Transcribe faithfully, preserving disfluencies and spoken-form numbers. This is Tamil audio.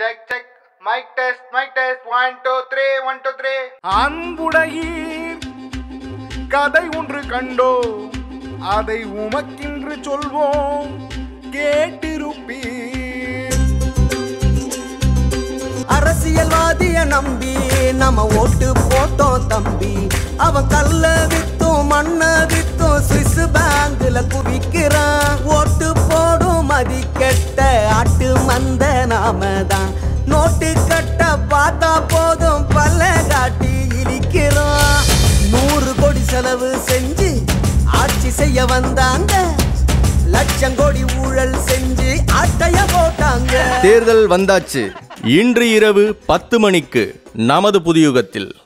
Check check mic test mic test one two three one two three அன்புடகி கதை ஒன்று கண்டோ அதை உமக்கின்று சொல்வோம் கேட்டிருப்பீர் அரசியல்வாதிய நம்பி நம்ம ஓட்டு போட்டோம் தம்பி அவன் கல்ல வித்தோம் மண்ண வித்தோம் சுவிஸ் பேங்க்ல குவிக்கிறான் ஓட்டு போடும் மதிக்கெட்ட ஆட்டு மந்த நாம தான் நோட்டு கட்ட பார்த்தா போதும் பல்ல காட்டி இழிக்கிறான் நூறு கோடி செலவு செஞ்சு ஆட்சி செய்ய வந்தாங்க லட்சம் கோடி ஊழல் செஞ்சு ஆட்டைய போட்டாங்க தேர்தல் வந்தாச்சு இன்று இரவு பத்து மணிக்கு நமது புதியுகத்தில்.